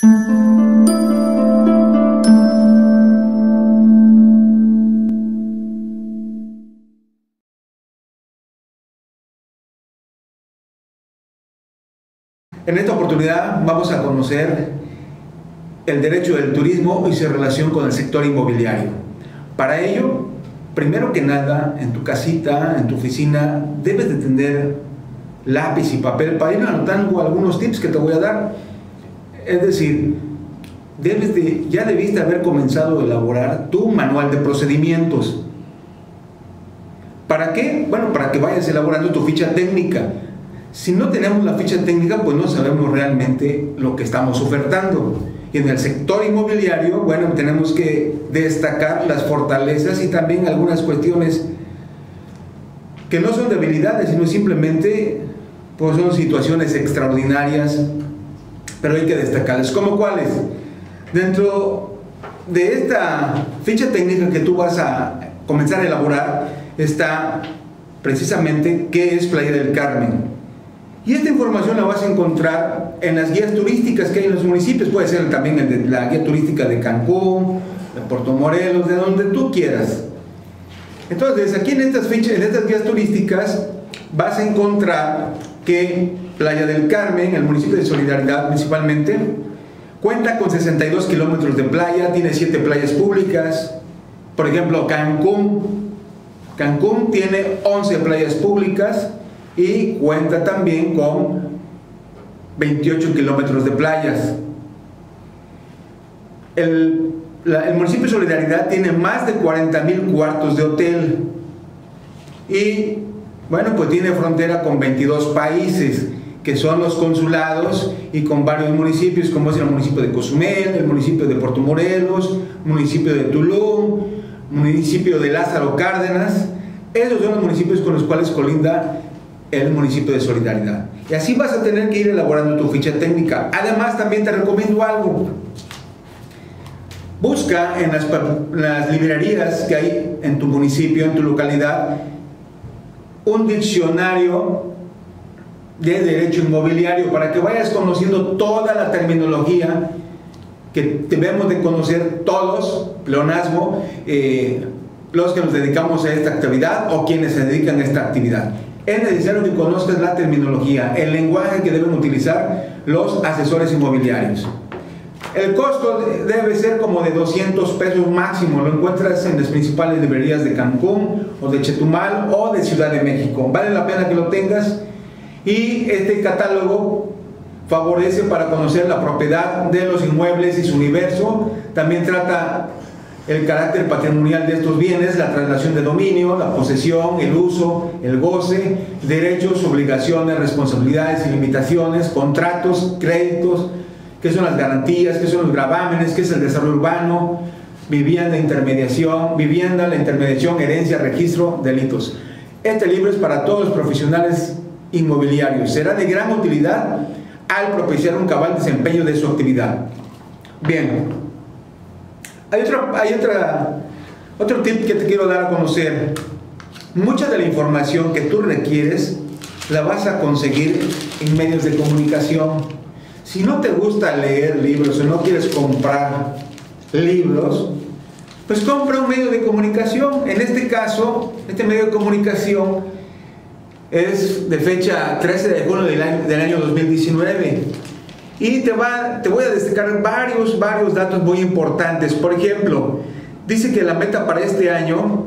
En esta oportunidad vamos a conocer el derecho del turismo y su relación con el sector inmobiliario. Para ello, primero que nada, en tu casita, en tu oficina, debes de tener lápiz y papel para ir anotando algunos tips que te voy a dar. Es decir, ya debiste haber comenzado a elaborar tu manual de procedimientos. ¿Para qué? Bueno, para que vayas elaborando tu ficha técnica. Si no tenemos la ficha técnica, pues no sabemos realmente lo que estamos ofertando. Y en el sector inmobiliario, bueno, tenemos que destacar las fortalezas y también algunas cuestiones que no son debilidades, sino simplemente pues son situaciones extraordinarias, pero hay que destacarlas. ¿Cómo cuáles? Dentro de esta ficha técnica que tú vas a comenzar a elaborar está precisamente qué es Playa del Carmen. Y esta información la vas a encontrar en las guías turísticas que hay en los municipios. Puede ser también la guía turística de Cancún, de Puerto Morelos, de donde tú quieras. Entonces, aquí en estas fichas, en estas guías turísticas, vas a encontrar que Playa del Carmen, el municipio de Solidaridad principalmente, cuenta con 62 kilómetros de playa, tiene 7 playas públicas. Por ejemplo, Cancún tiene 11 playas públicas y cuenta también con 28 kilómetros de playas. El municipio de Solidaridad tiene más de 40,000 cuartos de hotel y, bueno, pues tiene frontera con 22 países, que son los consulados, y con varios municipios, como es el municipio de Cozumel, el municipio de Puerto Morelos, municipio de Tulum, municipio de Lázaro Cárdenas. Esos son los municipios con los cuales colinda el municipio de Solidaridad. Y así vas a tener que ir elaborando tu ficha técnica. Además, también te recomiendo algo. Busca en las librerías que hay en tu municipio, en tu localidad, un diccionario de derecho inmobiliario para que vayas conociendo toda la terminología que debemos de conocer todos, pleonasmo, los que nos dedicamos a esta actividad o quienes se dedican a esta actividad. Es necesario que conozcas la terminología, el lenguaje que deben utilizar los asesores inmobiliarios. El costo debe ser como de 200 pesos máximo. Lo encuentras en las principales librerías de Cancún o de Chetumal o de Ciudad de México. Vale la pena que lo tengas, y este catálogo favorece para conocer la propiedad de los inmuebles y su universo. También trata el carácter patrimonial de estos bienes, la traslación de dominio, la posesión, el uso, el goce, derechos, obligaciones, responsabilidades y limitaciones, contratos, créditos, qué son las garantías, qué son los gravámenes, qué es el desarrollo urbano, vivienda, intermediación, herencia, registro, delitos. Este libro es para todos los profesionales inmobiliarios. Será de gran utilidad al propiciar un cabal desempeño de su actividad. Bien. Hay otro tip que te quiero dar a conocer. Mucha de la información que tú requieres la vas a conseguir en medios de comunicación. Si no te gusta leer libros o no quieres comprar libros, pues compra un medio de comunicación. En este caso, este medio de comunicación es de fecha 13 de junio del año 2019. Y te voy a destacar varios datos muy importantes. Por ejemplo, dice que la meta para este año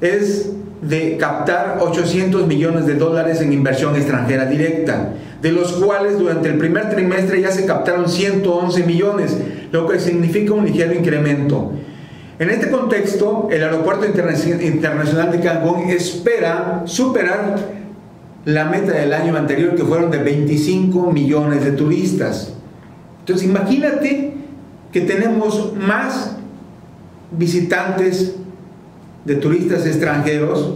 es de captar 800 millones de dólares en inversión extranjera directa, de los cuales durante el primer trimestre ya se captaron 111 millones, lo que significa un ligero incremento. En este contexto, el Aeropuerto Internacional de Cancún espera superar la meta del año anterior, que fueron de 25 millones de turistas. Entonces, imagínate que tenemos más visitantes de turistas extranjeros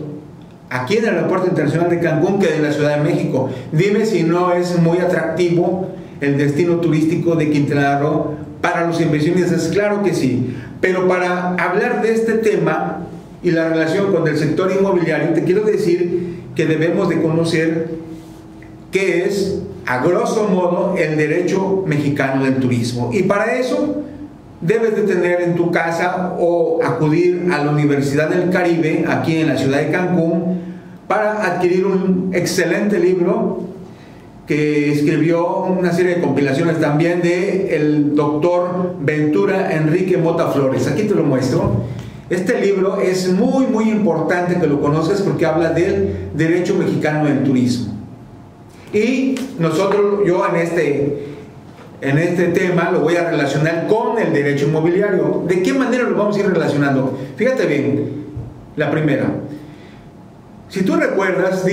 aquí en el Aeropuerto Internacional de Cancún que en la Ciudad de México. Dime si no es muy atractivo el destino turístico de Quintana Roo para los inversionistas. Claro que sí. Pero para hablar de este tema y la relación con el sector inmobiliario, te quiero decir que debemos de conocer qué es a grosso modo, el derecho mexicano del turismo. Y para eso debes de tener en tu casa o acudir a la Universidad del Caribe, aquí en la ciudad de Cancún, para adquirir un excelente libro que escribió una serie de compilaciones también de el doctor Ventura Enrique Botaflores. Aquí te lo muestro. Este libro es muy importante que lo conozcas porque habla del derecho mexicano del turismo. Y nosotros, yo en este tema lo voy a relacionar con el derecho inmobiliario. ¿De qué manera lo vamos a ir relacionando? Fíjate bien, la primera. Si tú recuerdas,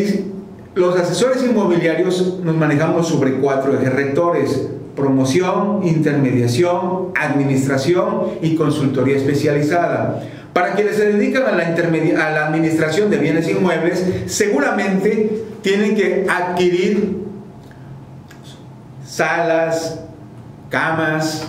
los asesores inmobiliarios nos manejamos sobre cuatro ejes rectores: promoción, intermediación, administración y consultoría especializada. Para quienes se dedican a la administración de bienes inmuebles, seguramente tienen que adquirir salas, camas,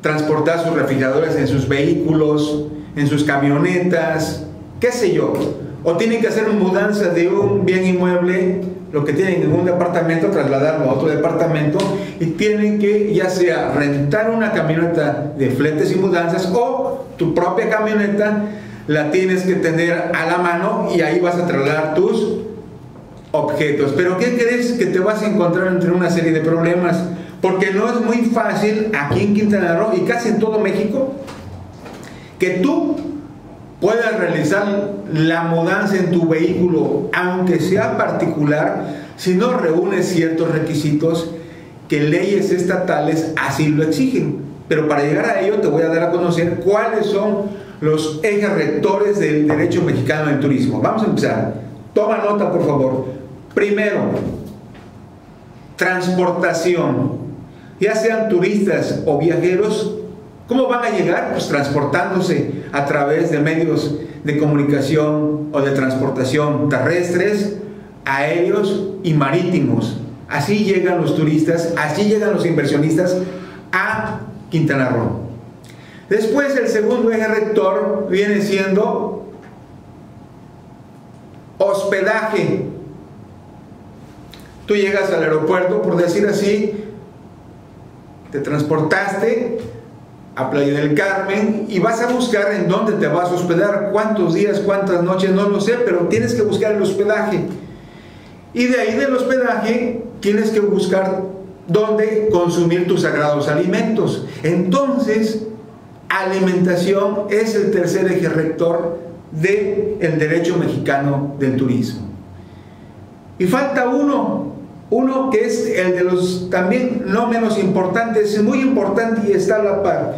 transportar sus refrigeradores en sus vehículos, en sus camionetas, qué sé yo. O tienen que hacer mudanza de un bien inmueble, lo que tienen en un departamento, trasladarlo a otro departamento, y tienen que ya sea rentar una camioneta de fletes y mudanzas, o tu propia camioneta la tienes que tener a la mano y ahí vas a trasladar tus objetos. Pero ¿qué crees que te vas a encontrar entre una serie de problemas? Porque no es muy fácil aquí en Quintana Roo y casi en todo México que tú puedas realizar la mudanza en tu vehículo, aunque sea particular, si no reúnes ciertos requisitos que leyes estatales así lo exigen. Pero para llegar a ello te voy a dar a conocer cuáles son los ejes rectores del derecho mexicano del turismo. Vamos a empezar. Toma nota, por favor. Primero, transportación. Ya sean turistas o viajeros, ¿cómo van a llegar? Pues transportándose a través de medios de comunicación o de transportación terrestres, aéreos y marítimos. Así llegan los turistas, así llegan los inversionistas a Quintana Roo. Después, el segundo eje rector viene siendo hospedaje. Tú llegas al aeropuerto, por decir así, te transportaste a Playa del Carmen y vas a buscar en dónde te vas a hospedar, cuántos días, cuántas noches, no lo sé, pero tienes que buscar el hospedaje. Y de ahí del hospedaje tienes que buscar dónde consumir tus sagrados alimentos. Entonces, alimentación es el tercer eje rector del derecho mexicano del turismo. Y falta uno que es el de los también no menos importantes, es muy importante y está a la par,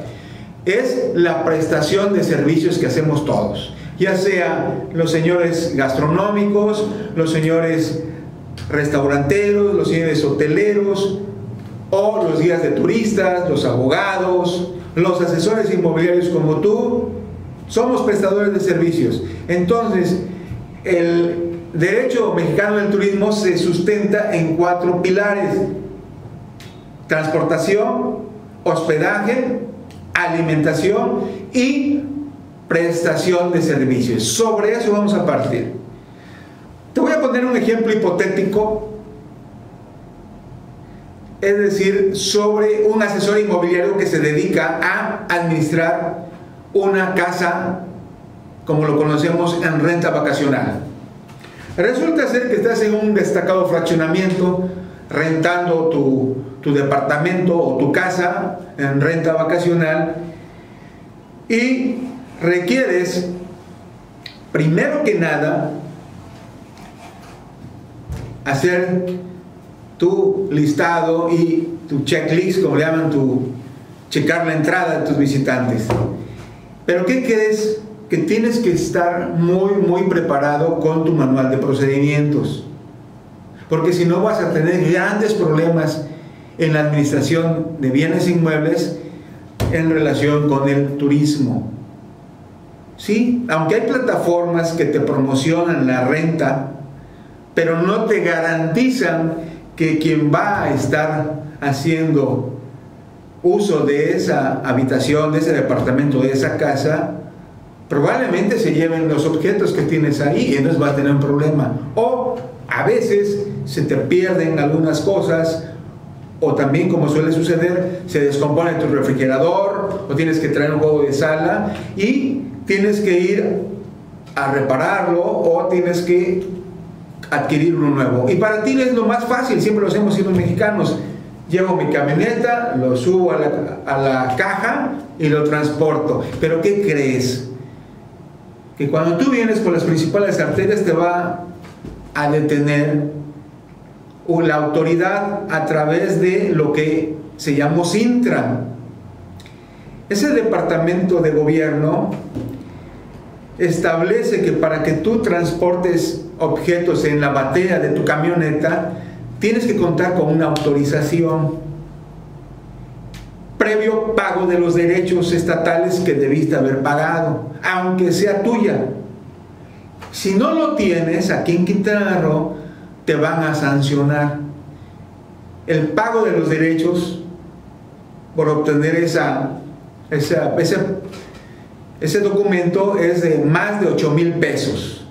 es la prestación de servicios que hacemos todos, ya sea los señores gastronómicos, los señores restauranteros, los señores hoteleros, o los guías de turistas, los abogados, los asesores inmobiliarios como tú. Somos prestadores de servicios. Entonces, el derecho mexicano del turismo se sustenta en cuatro pilares: transportación, hospedaje, alimentación y prestación de servicios. Sobre eso vamos a partir. Te voy a poner un ejemplo hipotético, es decir, sobre un asesor inmobiliario que se dedica a administrar una casa, como lo conocemos, en renta vacacional. Resulta ser que estás en un destacado fraccionamiento rentando tu departamento o tu casa en renta vacacional y requieres, primero que nada, hacer tu listado y tu checklist, como le llaman, checar la entrada de tus visitantes. ¿Pero qué quieres? Que tienes que estar muy preparado con tu manual de procedimientos, porque si no vas a tener grandes problemas en la administración de bienes inmuebles en relación con el turismo. Sí, aunque hay plataformas que te promocionan la renta, pero no te garantizan que quien va a estar haciendo uso de esa habitación, de ese departamento, de esa casa, probablemente se lleven los objetos que tienes ahí y entonces vas a tener un problema. O a veces se te pierden algunas cosas o también, como suele suceder, se descompone tu refrigerador o tienes que traer un juego de sala y tienes que ir a repararlo o tienes que adquirir uno nuevo. Y para ti es lo más fácil, siempre los hemos sido mexicanos. Llevo mi camioneta, lo subo a la caja y lo transporto. Pero ¿qué crees? Que cuando tú vienes por las principales arterias te va a detener la autoridad a través de lo que se llamó Sintra. Ese departamento de gobierno establece que para que tú transportes objetos en la batea de tu camioneta, tienes que contar con una autorización, previo pago de los derechos estatales que debiste haber pagado, aunque sea tuya. Si no lo tienes, aquí en Quintana Roo te van a sancionar. El pago de los derechos por obtener ese documento es de más de 8,000 pesos.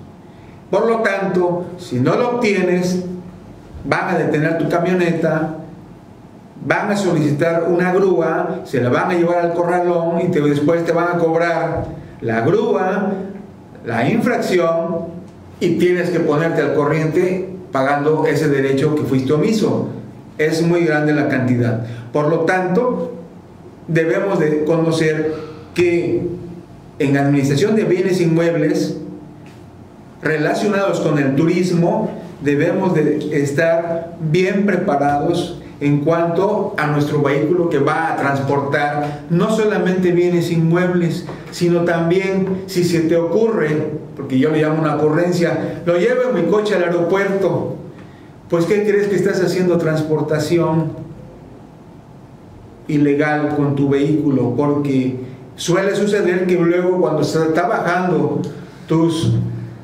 Por lo tanto, si no lo obtienes, van a detener tu camioneta, van a solicitar una grúa, se la van a llevar al corralón y después te van a cobrar la grúa, la infracción, y tienes que ponerte al corriente pagando ese derecho que fuiste omiso. Es muy grande la cantidad. Por lo tanto, debemos de conocer que en administración de bienes inmuebles relacionados con el turismo, debemos de estar bien preparados en cuanto a nuestro vehículo que va a transportar no solamente bienes inmuebles, sino también, si se te ocurre, porque yo le llamo una ocurrencia, lo llevo en mi coche al aeropuerto, pues ¿qué crees? Que estás haciendo transportación ilegal con tu vehículo, porque suele suceder que luego cuando se está bajando tus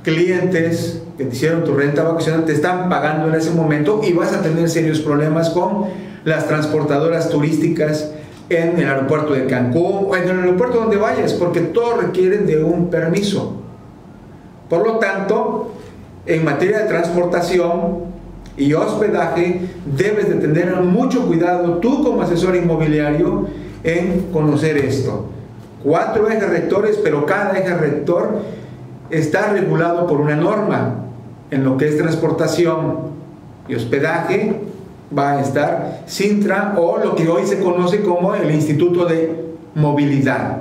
clientes que te hicieron tu renta vacacional, te están pagando en ese momento y vas a tener serios problemas con las transportadoras turísticas en el aeropuerto de Cancún o en el aeropuerto donde vayas, porque todos requieren de un permiso. Por lo tanto, en materia de transportación y hospedaje, debes de tener mucho cuidado tú como asesor inmobiliario en conocer esto. 4 ejes rectores, pero cada eje rector está regulado por una norma. En lo que es transportación y hospedaje va a estar Sintra, o lo que hoy se conoce como el Instituto de Movilidad.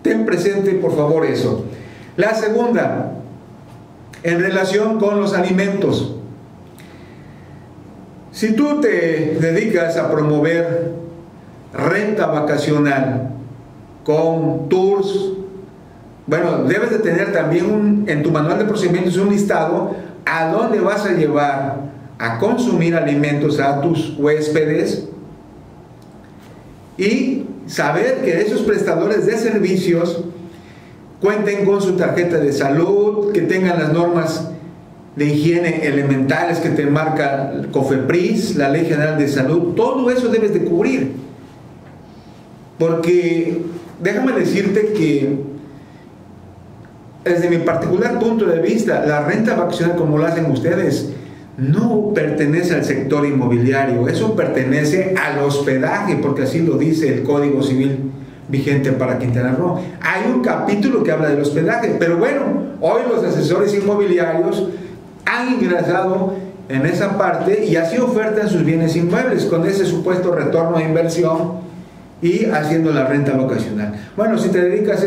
Ten presente, por favor, eso. La segunda, en relación con los alimentos. Si tú te dedicas a promover renta vacacional con tours, bueno, debes de tener también en tu manual de procedimientos un listado a dónde vas a llevar a consumir alimentos a tus huéspedes y saber que esos prestadores de servicios cuenten con su tarjeta de salud, que tengan las normas de higiene elementales que te marca el COFEPRIS, la Ley General de Salud. Todo eso debes de cubrir, porque déjame decirte que desde mi particular punto de vista, la renta vacacional, como lo hacen ustedes, no pertenece al sector inmobiliario. Eso pertenece al hospedaje, porque así lo dice el Código Civil vigente para Quintana Roo. Hay un capítulo que habla del hospedaje, pero bueno, hoy los asesores inmobiliarios han ingresado en esa parte y así ofertan sus bienes inmuebles con ese supuesto retorno de inversión y haciendo la renta vacacional. Bueno, si te dedicas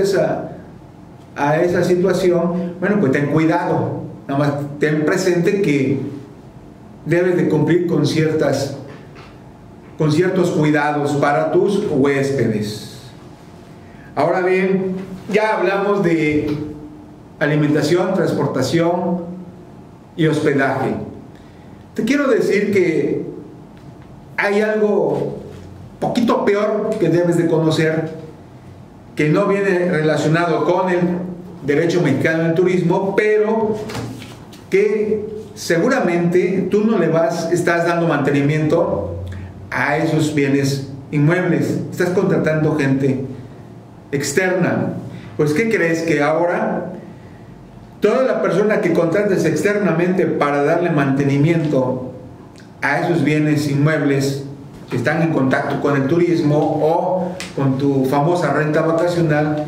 a esa situación, bueno, pues ten cuidado, nada más ten presente que debes de cumplir con ciertos cuidados para tus huéspedes. Ahora bien, ya hablamos de alimentación, transportación y hospedaje. Te quiero decir que hay algo poquito peor que debes de conocer, que no viene relacionado con el derecho mexicano del turismo, pero que seguramente tú no le estás dando mantenimiento a esos bienes inmuebles, estás contratando gente externa. Pues ¿qué crees? Que ahora toda la persona que contrates externamente para darle mantenimiento a esos bienes inmuebles si están en contacto con el turismo o con tu famosa renta vacacional,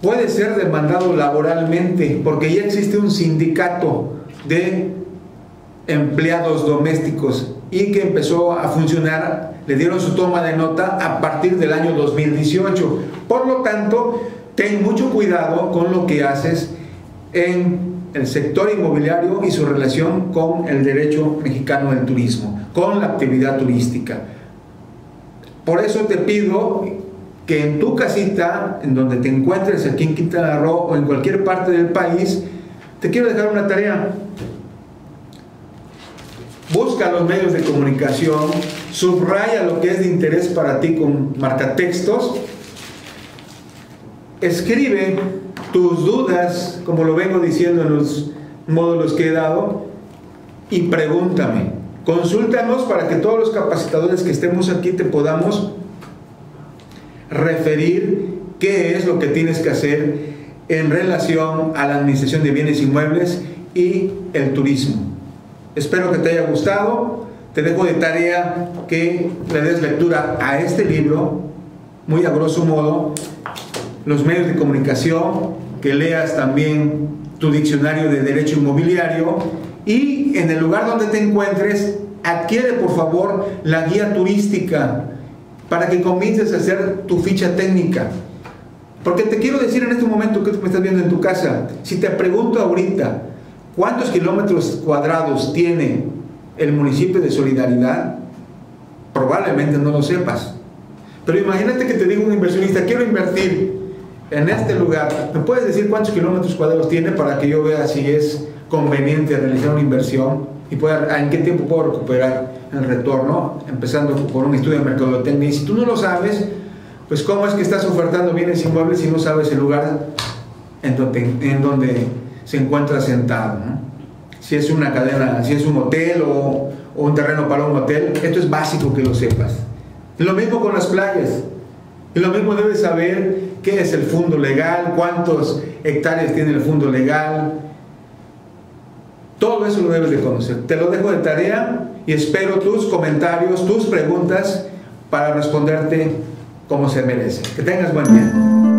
puede ser demandado laboralmente, porque ya existe un sindicato de empleados domésticos y que empezó a funcionar, le dieron su toma de nota a partir del año 2018. Por lo tanto, ten mucho cuidado con lo que haces en el sector inmobiliario y su relación con el derecho mexicano del turismo, con la actividad turística. Por eso te pido que en tu casita, en donde te encuentres aquí en Quintana Roo o en cualquier parte del país, te quiero dejar una tarea. Busca los medios de comunicación, subraya lo que es de interés para ti con marcatextos, escribe tus dudas, como lo vengo diciendo en los módulos que he dado, y pregúntame. Consúltanos para que todos los capacitadores que estemos aquí te podamos referir qué es lo que tienes que hacer en relación a la administración de bienes inmuebles y el turismo. Espero que te haya gustado. Te dejo de tarea que le des lectura a este libro, muy a grosso modo, los medios de comunicación, que leas también tu diccionario de derecho inmobiliario y en el lugar donde te encuentres, adquiere por favor la guía turística para que comiences a hacer tu ficha técnica. Porque te quiero decir en este momento que me estás viendo en tu casa, si te pregunto ahorita, ¿cuántos kilómetros cuadrados tiene el municipio de Solidaridad? Probablemente no lo sepas. Pero imagínate que te diga un inversionista, quiero invertir en este lugar. ¿Me puedes decir cuántos kilómetros cuadrados tiene para que yo vea si es conveniente realizar una inversión y pueda, en qué tiempo puedo recuperar el retorno? Empezando por un estudio de mercadotecnia. Y si tú no lo sabes, pues ¿cómo es que estás ofertando bienes inmuebles si no sabes el lugar en donde se encuentra sentado, ¿no? Si es una cadena, si es un hotel o un terreno para un hotel, esto es básico que lo sepas. Lo mismo con las playas, lo mismo debes saber qué es el fondo legal, cuántos hectáreas tiene el fondo legal, todo eso lo debes de conocer. Te lo dejo de tarea y espero tus comentarios, tus preguntas para responderte como se merece. Que tengas buen día.